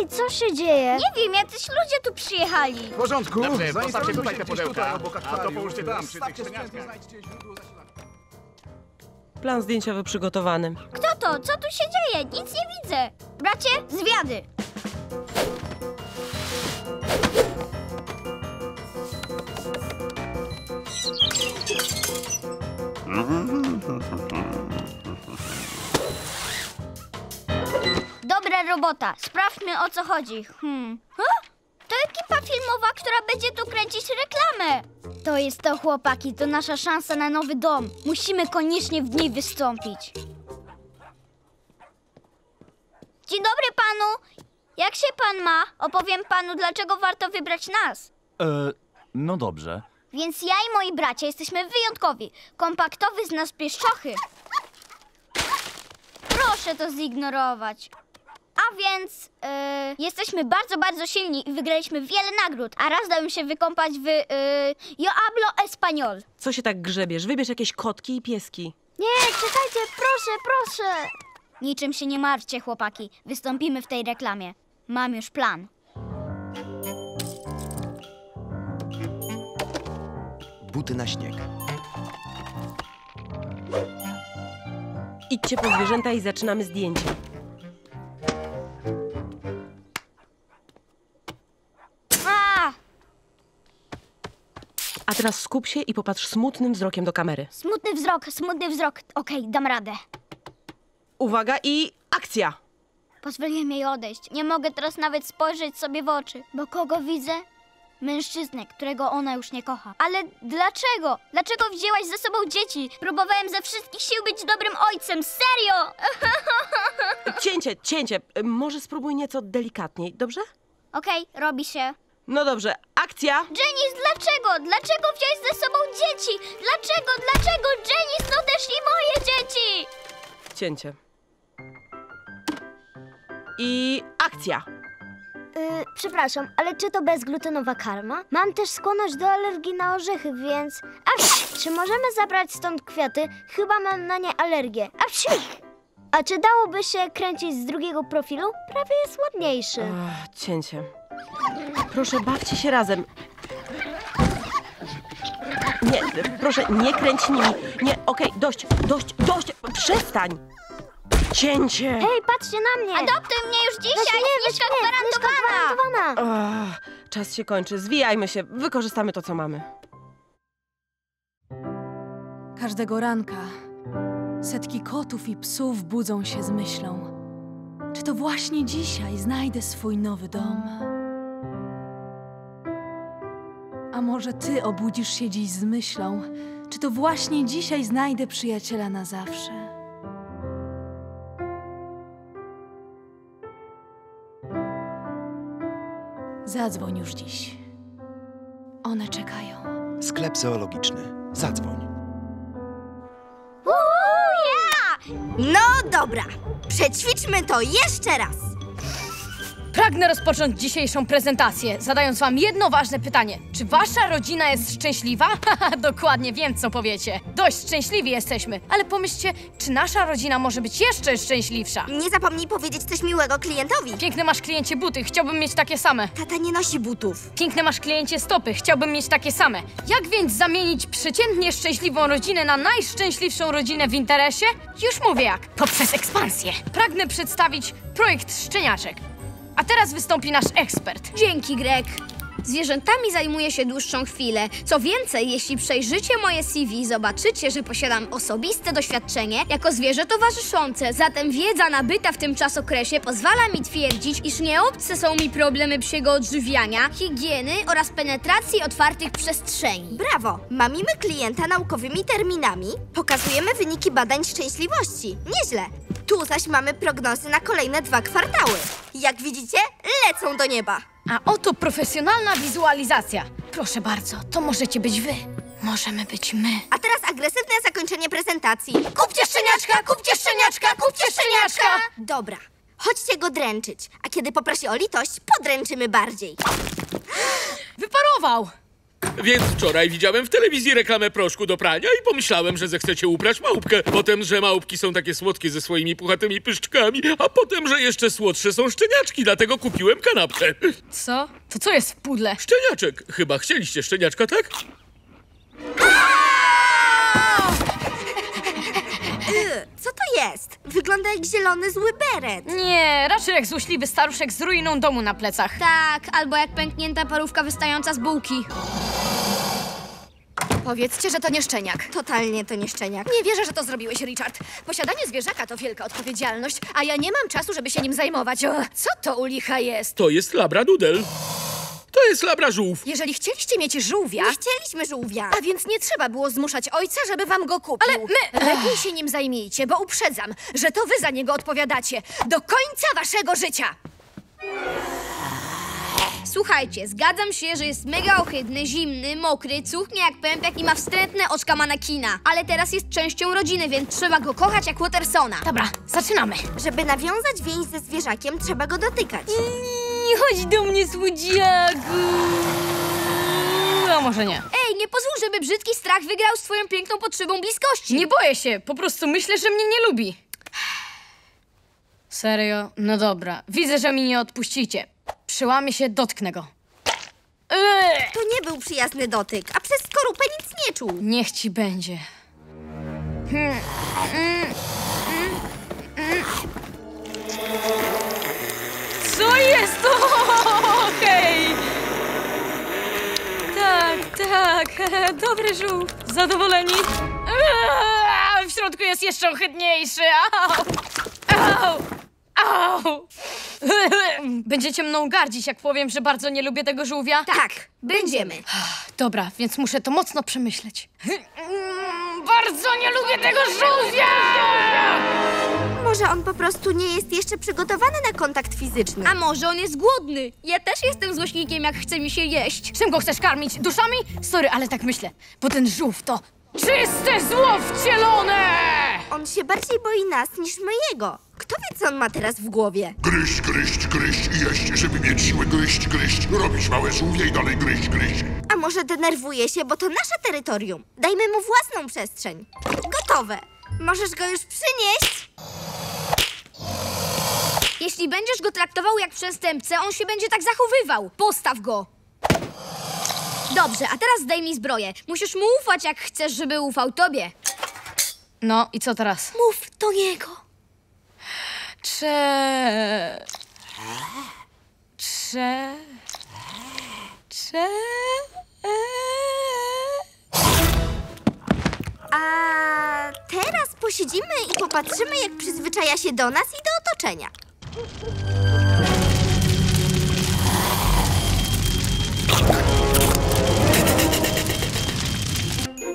Ej, co się dzieje? Nie wiem, jacyś ludzie tu przyjechali. W porządku. Dobrze, postawcie tutaj te pudełka, a to połóżcie tam, przy tych szczeniaczkach. Plan zdjęcia był przygotowany. Kto to? Co tu się dzieje? Nic nie widzę. Bracie, zwiady. Dobra robota. Sprawdźmy, o co chodzi. To ekipa filmowa, która będzie tu kręcić reklamę. To jest to, chłopaki. To nasza szansa na nowy dom. Musimy koniecznie w niej wystąpić. Dzień dobry panu. Jak się pan ma? Opowiem panu, dlaczego warto wybrać nas. No dobrze. Więc ja i moi bracia jesteśmy wyjątkowi. Kompaktowy z nas pieszczochy. Proszę to zignorować. A więc jesteśmy bardzo, bardzo silni i wygraliśmy wiele nagród. A raz dałem się wykąpać w Yo hablo español. Co się tak grzebiesz? Wybierz jakieś kotki i pieski. Nie, czekajcie, proszę, proszę. Niczym się nie martwcie, chłopaki. Wystąpimy w tej reklamie. Mam już plan. Buty na śnieg. Idźcie po zwierzęta i zaczynamy zdjęcie. A teraz skup się i popatrz smutnym wzrokiem do kamery. Smutny wzrok. Okej, dam radę. Uwaga i akcja! Pozwoliłem jej odejść. Nie mogę teraz nawet spojrzeć sobie w oczy. Bo kogo widzę? Mężczyznę, którego ona już nie kocha. Ale dlaczego? Dlaczego wzięłaś ze sobą dzieci? Próbowałem ze wszystkich sił być dobrym ojcem. Serio! Cięcie. Może spróbuj nieco delikatniej, dobrze? Okej, robi się. No dobrze, akcja! Janice, dlaczego? Dlaczego wziąłeś ze sobą dzieci? Dlaczego? Janice, to też i moje dzieci! Cięcie. I akcja! Przepraszam, ale czy to bezglutenowa karma? Mam też skłonność do alergii na orzechy, więc... Czy możemy zabrać stąd kwiaty? Chyba mam na nie alergię. A czy dałoby się kręcić z drugiego profilu? Prawie jest ładniejszy. Cięcie. Proszę, bawcie się razem. Nie, proszę, nie kręć nimi. Nie, okej, dość, przestań. Cięcie. Hej, patrzcie na mnie. Adoptuj mnie już dzisiaj, niżka gwarantowana. Czas się kończy, zwijajmy się, wykorzystamy to, co mamy. Każdego ranka setki kotów i psów budzą się z myślą. Czy to właśnie dzisiaj znajdę swój nowy dom? A może ty obudzisz się dziś z myślą, czy to właśnie dzisiaj znajdę przyjaciela na zawsze? Zadzwoń już dziś. One czekają. Sklep zoologiczny. Zadzwoń. No dobra, przećwiczmy to jeszcze raz. Pragnę rozpocząć dzisiejszą prezentację, zadając wam jedno ważne pytanie. Czy wasza rodzina jest szczęśliwa? Dokładnie wiem, co powiecie. Dość szczęśliwi jesteśmy, ale pomyślcie, czy nasza rodzina może być jeszcze szczęśliwsza? Nie zapomnij powiedzieć coś miłego klientowi. Piękne masz, kliencie, buty, chciałbym mieć takie same. Tata nie nosi butów. Piękne masz, kliencie, stopy, chciałbym mieć takie same. Jak więc zamienić przeciętnie szczęśliwą rodzinę na najszczęśliwszą rodzinę w interesie? Już mówię jak. Poprzez ekspansję. Pragnę przedstawić projekt szczeniaczek. A teraz wystąpi nasz ekspert. Dzięki, Greg. Zwierzętami zajmuję się dłuższą chwilę. Co więcej, jeśli przejrzycie moje CV, zobaczycie, że posiadam osobiste doświadczenie jako zwierzę towarzyszące. Zatem wiedza nabyta w tym czasokresie pozwala mi twierdzić, iż nieobce są mi problemy psiego odżywiania, higieny oraz penetracji otwartych przestrzeni. Brawo! Mamimy klienta naukowymi terminami, pokazujemy wyniki badań szczęśliwości. Nieźle! Tu zaś mamy prognozy na kolejne 2 kwartały. Jak widzicie, lecą do nieba. A oto profesjonalna wizualizacja. Proszę bardzo, to możecie być wy. Możemy być my. A teraz agresywne zakończenie prezentacji. Kupcie szczeniaczka, kupcie szczeniaczka, kupcie szczeniaczka! Dobra, chodźcie go dręczyć, a kiedy poprosi o litość, podręczymy bardziej. Wyparował! Więc wczoraj widziałem w telewizji reklamę proszku do prania i pomyślałem, że zechcecie ubrać małpkę. Potem, że małpki są takie słodkie ze swoimi puchatymi pyszczkami, a potem, że jeszcze słodsze są szczeniaczki, dlatego kupiłem kanapkę. Co? To co jest w pudle? Szczeniaczek. Chyba chcieliście szczeniaczka, tak? Co to jest? Wygląda jak zielony zły beret. Nie, raczej jak złośliwy staruszek z ruiną domu na plecach. Tak, albo jak pęknięta parówka wystająca z bułki. Powiedzcie, że to nie szczeniak. Totalnie to nie szczeniak. Nie wierzę, że to zrobiłeś, Richard. Posiadanie zwierzaka to wielka odpowiedzialność, a ja nie mam czasu, żeby się nim zajmować. O, co to u licha jest? To jest labradoodle. To jest labra żółw. Jeżeli chcieliście mieć żółwia... Nie chcieliśmy żółwia. A więc nie trzeba było zmuszać ojca, żeby wam go kupił. Ale my... Lepiej się nim zajmijcie, bo uprzedzam, że to wy za niego odpowiadacie. Do końca waszego życia. Słuchajcie, zgadzam się, że jest mega ohydny, zimny, mokry, cuchnie jak pępek i ma wstrętne oczka manakina. Ale teraz jest częścią rodziny, więc trzeba go kochać jak Watersona. Dobra, zaczynamy. Żeby nawiązać więź ze zwierzakiem, trzeba go dotykać. Chodź do mnie, słodziaku. A może nie. Ej, nie pozwól, żeby brzydki strach wygrał swoją piękną potrzebą bliskości. Nie boję się, po prostu myślę, że mnie nie lubi. Serio? No dobra, widzę, że mi nie odpuścicie. Przyłamie się, dotknę go. To nie był przyjazny dotyk, a przez skorupę nic nie czuł. Niech ci będzie. Co jest to? Okej! Tak, dobry żółw. Zadowoleni? W środku jest jeszcze ohydniejszy. Au! Au! Au! Będziecie mną gardzić, jak powiem, że bardzo nie lubię tego żółwia? Tak, będziemy. Dobra, więc muszę to mocno przemyśleć. Bardzo nie lubię tego żółwia! Może on po prostu nie jest jeszcze przygotowany na kontakt fizyczny. A może on jest głodny? Ja też jestem złośnikiem, jak chce mi się jeść. Czym go chcesz karmić? Duszami? Sorry, ale tak myślę, bo ten żółw to czyste zło wcielone! On się bardziej boi nas niż my jego. Kto wie, co on ma teraz w głowie? Gryźć, gryźć, gryźć i jeść, żeby mieć siłę gryźć, gryźć, robić małe żółwie i dalej gryźć, gryźć. A może denerwuje się, bo to nasze terytorium. Dajmy mu własną przestrzeń. Gotowe. Możesz go już przynieść? Jeśli będziesz go traktował jak przestępcę, on się będzie tak zachowywał. Postaw go. Dobrze, a teraz zdejmij zbroję. Musisz mu ufać, jak chcesz, żeby ufał tobie. No i co teraz? Mów do niego. A teraz posiedzimy i popatrzymy, jak przyzwyczaja się do nas i do otoczenia.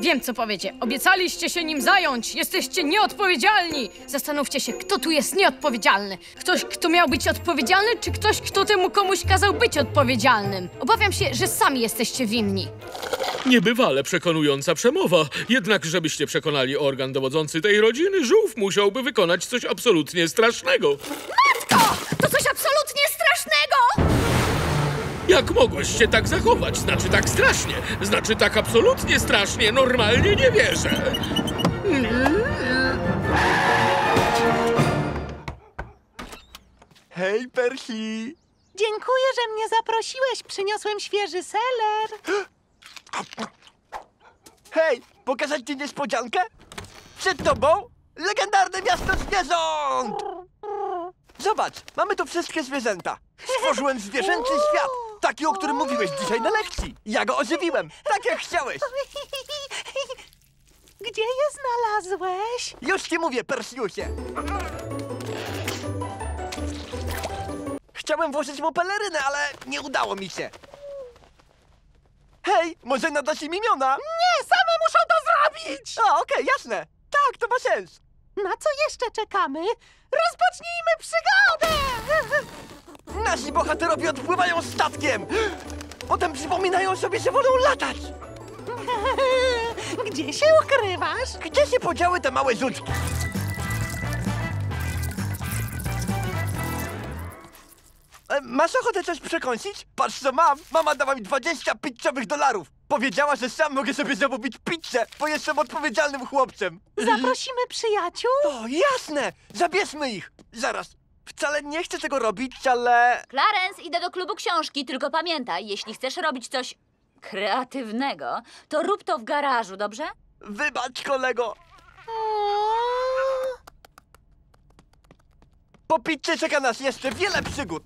Wiem, co powiecie. Obiecaliście się nim zająć. Jesteście nieodpowiedzialni. Zastanówcie się, kto tu jest nieodpowiedzialny. Ktoś, kto miał być odpowiedzialny, czy ktoś, kto temu komuś kazał być odpowiedzialnym. Obawiam się, że sami jesteście winni. Niebywale przekonująca przemowa. Jednak, żebyście przekonali organ dowodzący tej rodziny, żółw musiałby wykonać coś absolutnie strasznego. Matko! To coś absolutnie strasznego! Jak mogłeś się tak zachować? Znaczy tak strasznie. Znaczy tak absolutnie strasznie. Normalnie nie wierzę. Hej, Persi! Dziękuję, że mnie zaprosiłeś. Przyniosłem świeży seler. Hej, pokażę ci niespodziankę? Przed tobą legendarne miasto zwierząt! Zobacz, mamy tu wszystkie zwierzęta. Stworzyłem zwierzęcy świat, taki, o którym mówiłeś dzisiaj na lekcji. Ja go ożywiłem, tak jak chciałeś. Gdzie je znalazłeś? Już ci mówię, Persiusie. Chciałem włożyć mu pelerynę, ale nie udało mi się. Hej, może nadasz im imiona? Nie, same muszą to zrobić! A, okej, jasne. Tak, to ma sens. Na co jeszcze czekamy? Rozpocznijmy przygodę! Nasi bohaterowie odpływają statkiem. Potem przypominają sobie, że wolą latać. Gdzie się ukrywasz? Gdzie się podziały te małe żuczki? Masz ochotę coś przekąsić? Patrz co mam! Mama dała mi 20 pizzowych dolarów! Powiedziała, że sam mogę sobie zamówić pizzę, bo jestem odpowiedzialnym chłopcem. Zaprosimy przyjaciół? O, jasne! Zabierzmy ich! Zaraz, wcale nie chcę tego robić, ale... Clarence, idę do klubu książki, tylko pamiętaj, jeśli chcesz robić coś kreatywnego, to rób to w garażu, dobrze? Wybacz, kolego. Po pizzy czeka nas jeszcze wiele przygód.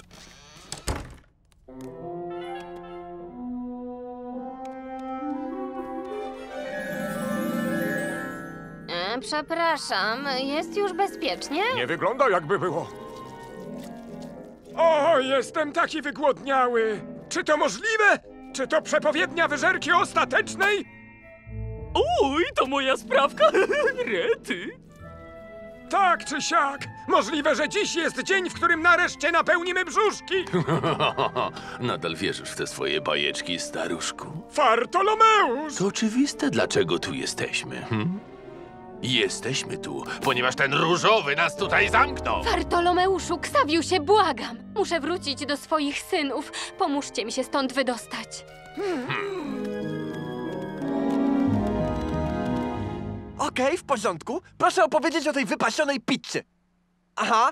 Przepraszam, jest już bezpiecznie? Nie wygląda, jakby było. O, jestem taki wygłodniały. Czy to możliwe? Czy to przepowiednia wyżerki ostatecznej? Uj, to moja sprawka. Rety. Tak czy siak, możliwe, że dziś jest dzień, w którym nareszcie napełnimy brzuszki. Nadal wierzysz w te swoje bajeczki, staruszku? Fartolomeusz! To oczywiste, dlaczego tu jesteśmy. Jesteśmy tu, ponieważ ten różowy nas tutaj zamknął. Fartolomeuszu, Ksawiusie, błagam. Muszę wrócić do swoich synów. Pomóżcie mi się stąd wydostać. Okej, w porządku. Proszę opowiedzieć o tej wypasionej pizzy. Aha.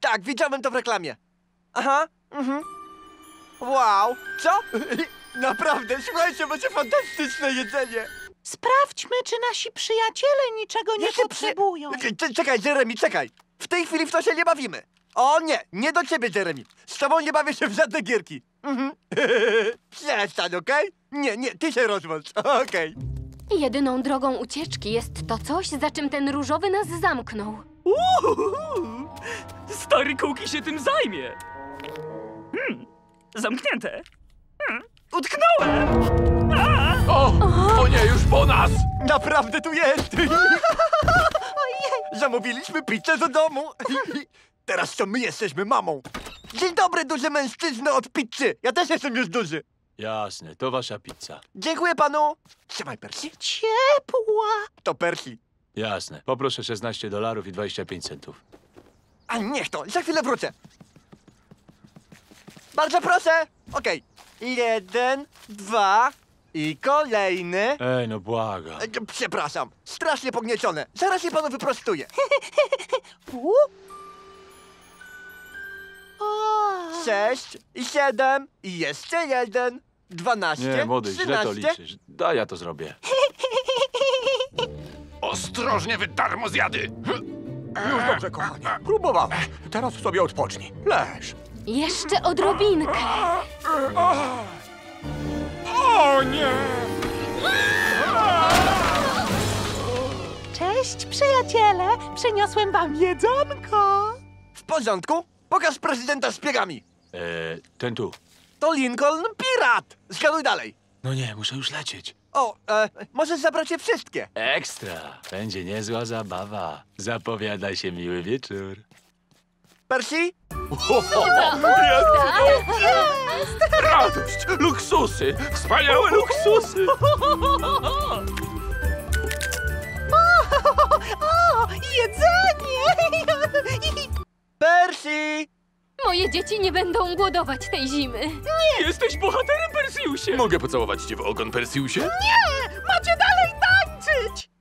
Tak, widziałem to w reklamie. Aha. Wow. Co? Naprawdę, słuchajcie, macie fantastyczne jedzenie. Sprawdźmy, czy nasi przyjaciele niczego nie potrzebują. Czekaj, Jeremy, czekaj. W tej chwili w to się nie bawimy. O nie, nie do ciebie, Jeremy. Z tobą nie bawię się w żadne gierki. Przestań, okej? Nie, nie, ty się rozłącz. Okej. Jedyną drogą ucieczki jest to coś, za czym ten różowy nas zamknął. Uhuhu. Stary Kuki się tym zajmie. Zamknięte. Utknąłem! O nie, już po nas! Naprawdę tu jest! Ojej. Zamówiliśmy pizzę do domu. Teraz to my jesteśmy mamą. Dzień dobry, duży mężczyzno od pizzy. Ja też jestem już duży. Jasne, to wasza pizza. Dziękuję panu. Trzymaj, Percy. Ciepła. To Percy. Jasne, poproszę $16 i 25 centów. A niech to, za chwilę wrócę. Bardzo proszę. Okej. Jeden, dwa i kolejny. Ej, no błagam. Przepraszam, strasznie pogniecione. Zaraz je panu wyprostuję. Sześć i siedem i jeszcze jeden. 12, nie, młody, 13. Źle to liczysz. Daj, ja to zrobię. Ostrożnie, wy darmozjady! Już dobrze, kochanie. Próbowałem. Teraz sobie odpocznij. Leż. Jeszcze odrobinkę. O nie! Cześć, przyjaciele. Przyniosłem wam jedzonko. W porządku. Pokaż prezydenta z piegami. Ten tu. To Lincoln Pirat. Zgaduj dalej. No nie, muszę już lecieć. O, możesz zabrać je wszystkie. Ekstra. Będzie niezła zabawa. Zapowiada się miły wieczór. Percy? Radość! Luksusy! Wspaniałe luksusy! O, jedzenie! Percy! Moje dzieci nie będą głodować tej zimy. Nie! Jesteś bohaterem, Persiusie! Mogę pocałować cię w ogon, Persiusie? Nie! Macie dalej tańczyć!